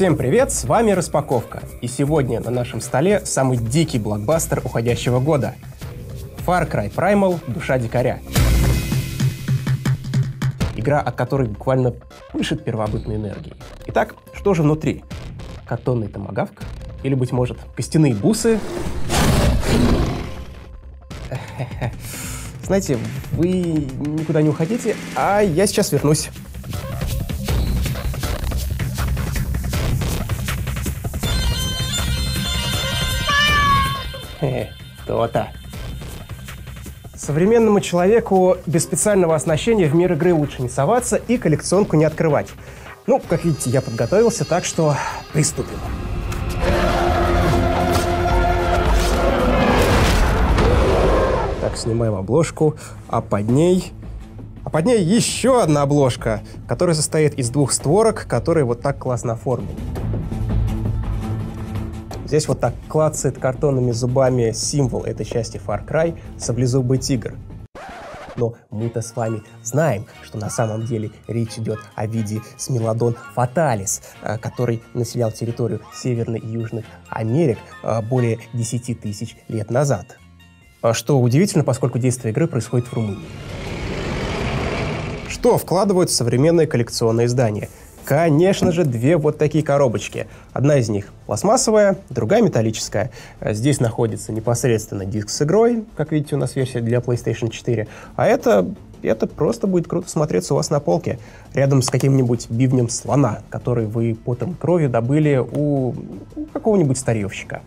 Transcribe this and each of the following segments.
Всем привет, с вами Распаковка, и сегодня на нашем столе самый дикий блокбастер уходящего года — Far Cry Primal «Душа дикаря». Игра, от которой буквально пышет первобытной энергией. Итак, что же внутри? Картонный томагавк? Или, быть может, костяные бусы? Знаете, вы никуда не уходите, а я сейчас вернусь. То-то. Современному человеку без специального оснащения в мир игры лучше не соваться и коллекционку не открывать. Ну, как видите, я подготовился, так что приступим. Так, снимаем обложку, а под ней еще одна обложка, которая состоит из двух створок, которые вот так классно оформлены. Здесь вот так клацает картонными зубами символ этой части Far Cry — саблезубый тигр. Но мы-то с вами знаем, что на самом деле речь идет о виде Смилодон Фаталис, который населял территорию Северной и Южных Америк более 10 тысяч лет назад. Что удивительно, поскольку действие игры происходит в Румынии. Что вкладывают в современные коллекционные издания? Конечно же, две вот такие коробочки. Одна из них пластмассовая, другая металлическая. Здесь находится непосредственно диск с игрой, как видите, у нас версия для PlayStation 4. А это просто будет круто смотреться у вас на полке, рядом с каким-нибудь бивнем слона, который вы потом кровью добыли у какого-нибудь старьевщика.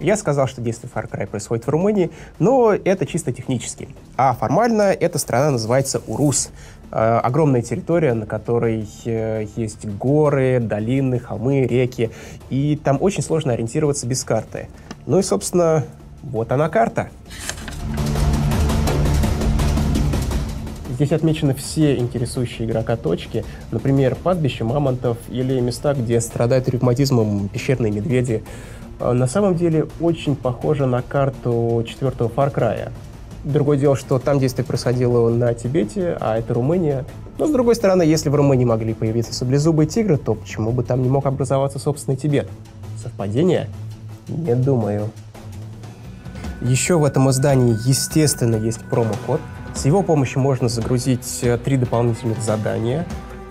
Я сказал, что действие Far Cry происходит в Румынии, но это чисто технически. А формально эта страна называется УРУС. Огромная территория, на которой есть горы, долины, холмы, реки. И там очень сложно ориентироваться без карты. Ну и, собственно, вот она карта. Здесь отмечены все интересующие игрока точки, например, пастбище мамонтов или места, где страдают ревматизмом пещерные медведи. На самом деле очень похоже на карту 4-го Far Cry. Другое дело, что там действие происходило на Тибете, а это Румыния. Но, с другой стороны, если в Румынии могли появиться саблезубые тигры, то почему бы там не мог образоваться собственный Тибет? Совпадение? Не думаю. Еще в этом издании, естественно, есть промокод. С его помощью можно загрузить 3 дополнительных задания.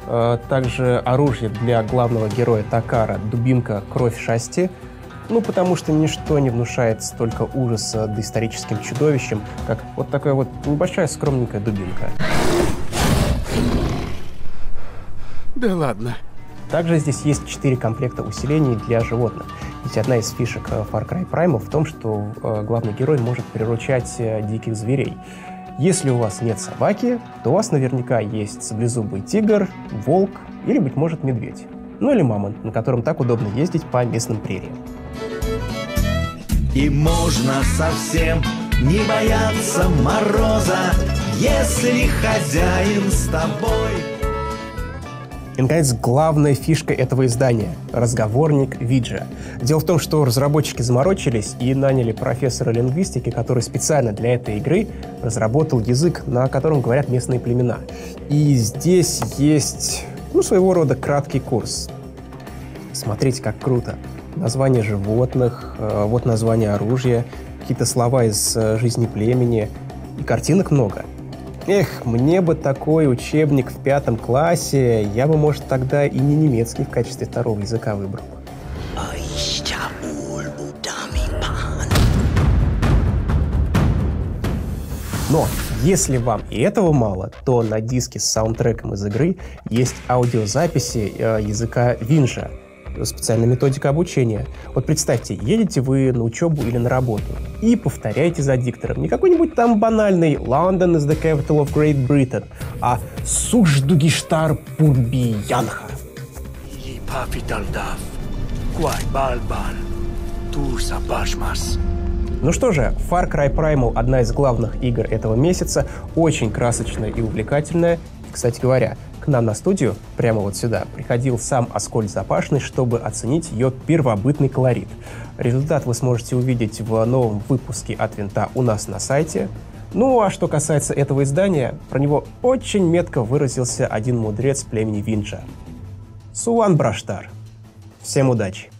Также оружие для главного героя Такара, дубинка «Кровь шасти». Ну, потому что ничто не внушает столько ужаса доисторическим чудовищам, как вот такая вот небольшая скромненькая дубинка. Да ладно. Также здесь есть 4 комплекта усилений для животных. Ведь одна из фишек Far Cry Primal в том, что главный герой может приручать диких зверей. Если у вас нет собаки, то у вас наверняка есть саблезубый тигр, волк или, быть может, медведь. Ну или мамонт, на котором так удобно ездить по местным прериям. И можно совсем не бояться мороза, если хозяин с тобой. И, наконец, главная фишка этого издания — разговорник Виджа. Дело в том, что разработчики заморочились и наняли профессора лингвистики, который специально для этой игры разработал язык, на котором говорят местные племена. И здесь есть, ну, своего рода краткий курс. Смотрите, как круто. Название животных, вот название оружия, какие-то слова из жизни племени, и картинок много. Эх, мне бы такой учебник в 5 классе, я бы, может, тогда и не немецкий в качестве второго языка выбрал. Но если вам и этого мало, то на диске с саундтреком из игры есть аудиозаписи языка Винджа. Специальная методика обучения. Вот представьте, едете вы на учебу или на работу и повторяете за диктором не какой-нибудь там банальный «London is the capital of Great Britain», а «Суждугиштар Пурбиянха». Ну что же, Far Cry Primal — одна из главных игр этого месяца, очень красочная и увлекательная. Кстати говоря, к нам на студию, прямо вот сюда, приходил сам Аскольд Запашный, чтобы оценить ее первобытный колорит. Результат вы сможете увидеть в новом выпуске «От винта» у нас на сайте. Ну а что касается этого издания, про него очень метко выразился один мудрец племени Винджа — Суан Браштар. Всем удачи!